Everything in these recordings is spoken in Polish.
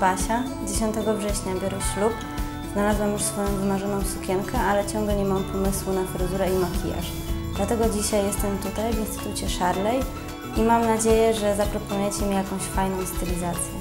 Basia. 10 września biorę ślub. Znalazłam już swoją wymarzoną sukienkę, ale ciągle nie mam pomysłu na fryzurę i makijaż. Dlatego dzisiaj jestem tutaj w Instytucie Sharley i mam nadzieję, że zaproponujecie mi jakąś fajną stylizację.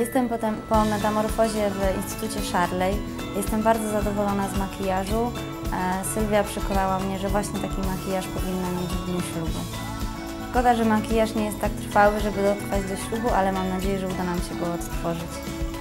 Jestem potem po metamorfozie w Instytucie Sharley. Jestem bardzo zadowolona z makijażu. Sylwia przekonała mnie, że właśnie taki makijaż powinna mieć w dniu ślubu. Szkoda, że makijaż nie jest tak trwały, żeby dotrwać do ślubu, ale mam nadzieję, że uda nam się go odtworzyć.